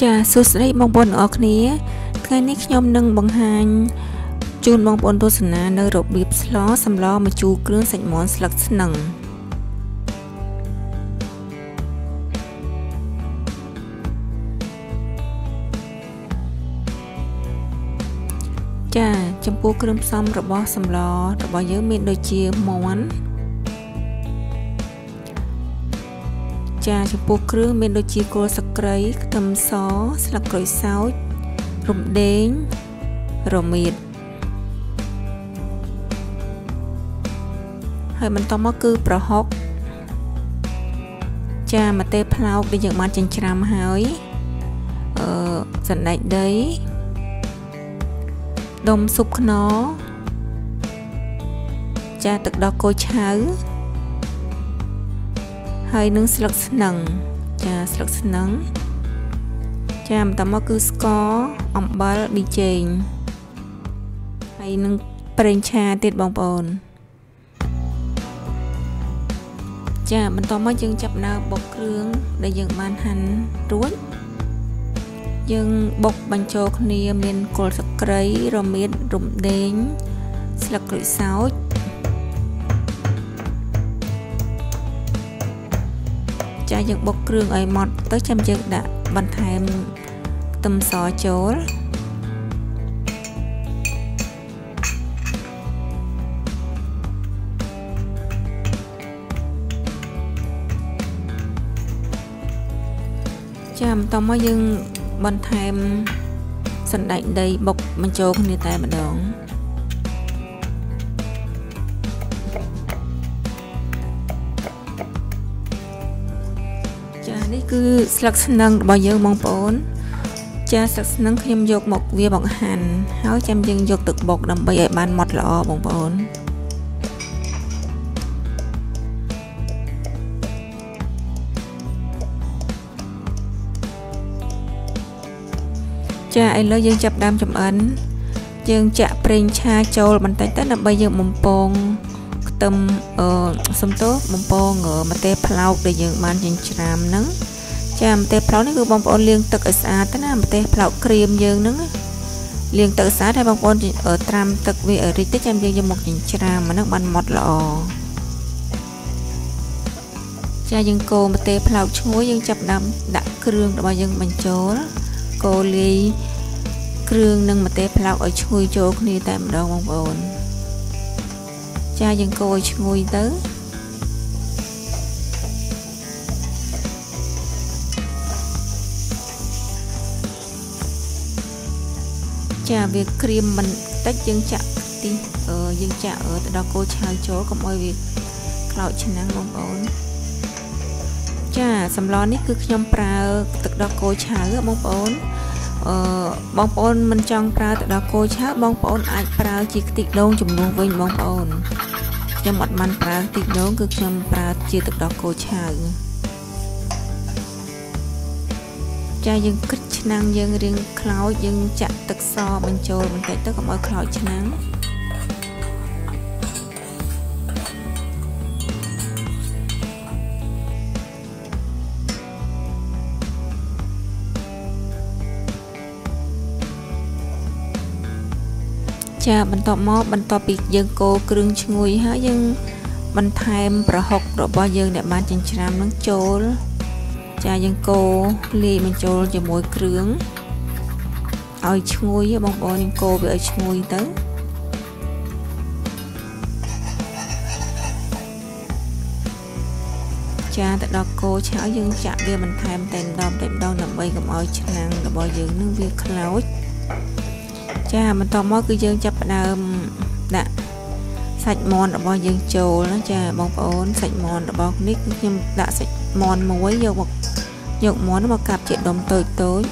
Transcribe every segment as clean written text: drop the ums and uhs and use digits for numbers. Chà, sốt đấy bong bồn ở kia. Ngày nay nhom nâng bằng hành. Chun bong bồn tôi sẵn là nơi rộp bịp ló xăm lo mà chú cứ sạch món sạch nặng. Chà, chăm bố cứ xăm rộp bó xăm lo, rộp bó nhớ miệng đôi chia món. Chà, chăm bố cứ miệng đôi chia cô sạc rấy, thâm xó, sạc rối xáo, rộp đến, rộp miệng. Hơi mình to mó cư bỏ hốc. Chà, mà tê plau đi dựng mặt chân trăm hỏi. Dần đạch đấy. Đông sụp nó. Chà, tức đó cô cháu. Hơi nướng sạc nâng. Chà, sạc nâng. Chà, mà to mó cư có ổng bó đi chênh. Hơi nướng bệnh cha tiết bóng bồn. Chà, mình tóm mới dừng chập nào bọc rương để dừng bàn hành ruột. Dừng bọc bàn chột nìa mình cột sạc rấy rồi miết rụng đến sạc rủi sáu. Chà, dừng bọc rương ấy mọt tới chăm dừng đã bàn thèm tùm xó chốt. Chàm tao mới dưng bàn thèm sẵn đạnh đầy bọc mình trốn như ta bạn đón. Chà, đây cứ sạc nâng bao giờ mong bốn. Chà, sạc nâng khiêm dột một vía bọn hành. Háo chăm dưng dột tực bọc đầm bây ở bàn mọt lọ bọn bốn. Chà, ai lỡ dương chập đam chấm ấn. Dương chạ prênh cha chôl bàn tay tất là bây giờ mông bông. Tâm xâm tốt mông bông ở mà tê plau để dương bàn chân tràm nắng. Chà, mà tê plau nó cứ bông bông liên tực ở xa tất là mà tê plau cream dương nắng. Liên tực ở xa thay bông bông ở tram tực vì ở rít tích chăm dương cho một chân tràm mà nó bàn mọt lọ. Chà, dương cô mà tê plau chúa dương chập đam đã krương đã bao dương bàn chôl. Cô ly krương nâng mà tê plau ở chui chốt như tạm đâu mong bồn. Cha dân cô ở chui tới. Cha việc cream mình tách dân chạm tí ở dân chạm ở đó cô chào chốt không ơi việc lội chân năng mong bồn. Chà, xăm lo này cứ nhóm prao tức đó cô cháu bóng bốn. Bóng bốn mình trong prao tức đó cô cháu bóng bốn ai prao chỉ tích đôn chùm luôn với bóng bốn. Nhóm mọt măn prao tích đôn cứ nhóm prao chỉ tức đó cô cháu. Chà, dân kích chân năng dân riêng khói dân chạm tức so bên chôn bên cạnh tức ở khói chân năng. Chà, bánh tọa mó, bánh tọa bị dân cô cương chui hả dân. Bánh thèm bà học rồi bao dân để bàn chân trăm nắng chôl. Chà, dân cô lì mình chôl cho mỗi cương. Ôi chui bóng bó dân cô bị ôi chui tới. Chà, tại đó cô cháu dân chạm về bánh thèm tèm đom nằm bây gặp ôi chân năng rồi bao dân nâng viên khá. Chà, mình tóm mối cư dương chập đã sạch mòn rồi bao dương chồ nó. Chà, bóng ổn sạch mòn rồi bao nít nhưng đã sạch mòn muối vô một nhộn món mà cặp chuyện đồng tối tối.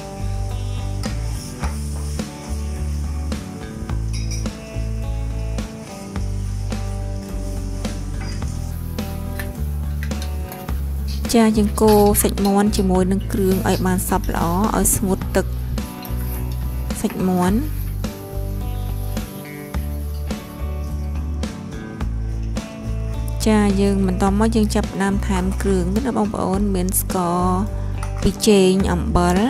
Chà, dân cô sạch mòn chỉ mối nâng cương ở bàn sập ló ở smooth tực sạch mòn. Chà, dương mình tóm mới dương chập nam tham cường tức là bóng ổn biến score bị chênh ẩm bớt.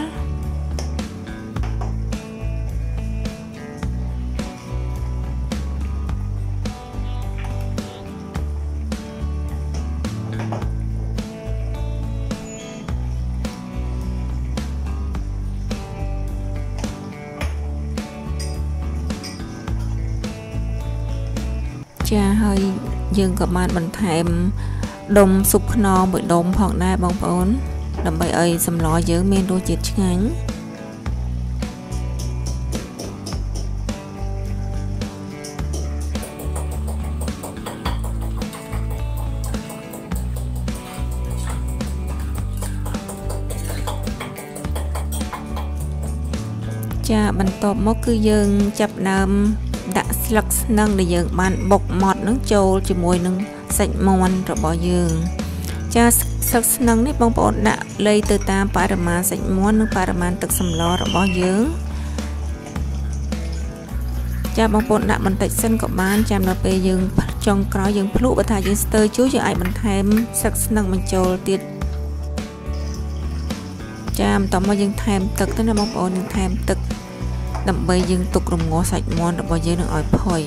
Chà hơi dương có màn bằng thèm đông sụp no bởi đông hoặc nai bóng ốn đầm bày ơi xâm ló dưới men đôi chiếc chiếc ánh. Chà bằng tộp mốc cứ dương chập nằm đã lắc nâng để dương bạn bọc mọt nước trâu chỉ mùi nâng sạch mòn rồi bỏ dương cha sắc nâng nếp bóng bột đã lấy từ ta paraman sạch mòn nước paraman tức sầm lò rồi bỏ dương cha bóng bột đã mình tạch sân của bạn chạm nó về dương trong có dương phụ và thả dương tơ chú cho ai mình thêm sắc nâng mình trâu tiệt chạm tóm mà dương thêm tức tới là bóng bột dương thêm tức đậm bây dương tục đồng ngô sạch mòn đậm bây dương đừng ỏi phổi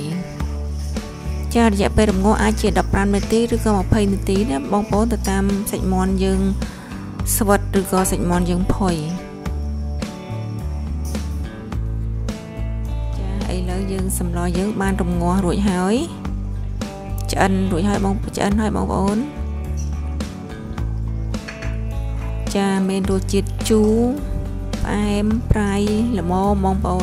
cha dạ bây đồng ngô ai chỉ đập ran mê tí rư cơ mà phây mê tí đó bóng bố từ tam sạch mòn dương sọt rư cơ sạch mòn dương phổi cha ấy lỡ dương xâm lo dương ban đồng ngô rủi hỏi chân rủi hỏi bóng chân hỏi bóng bốn cha men đồ chít chú em prai là mô mong bồn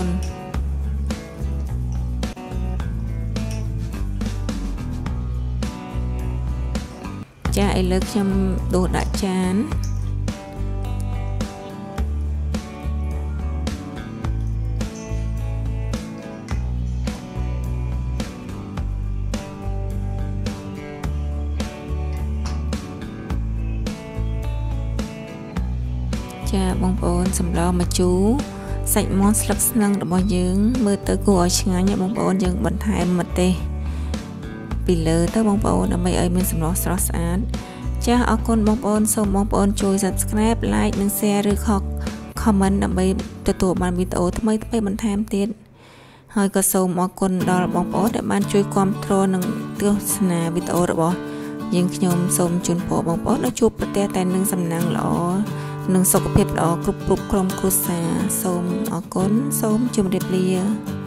cha ấy lực trong đồ đã chán cha bông bồn sầm lo mà chú sạch món sặc năng đã bao dưỡng mưa tới cua ngã nhà bông bồn dừng bẩn thải mật tê vì lỡ tới bông bồn đã mấy ấy mình sầm lo stress án cha ở con bông bồn xong bông bồn chui subscribe like nâng share rồi khóc comment đã mấy từ tuổi bạn video thứ mấy bẩn thải tiền hơi có sâu ở con đó là bông bồn để bạn chui control nâng tiêu sna video rồi bỏ nhưng nhom xong chun bỏ bông bồn nó chụp bẩn tê tay nâng sầm năng lọនឹងសុខភាពល្អគ្រប់គ្រប់ក្រុមគ្រួសារសូមអរគុណសូមជម្រាបលា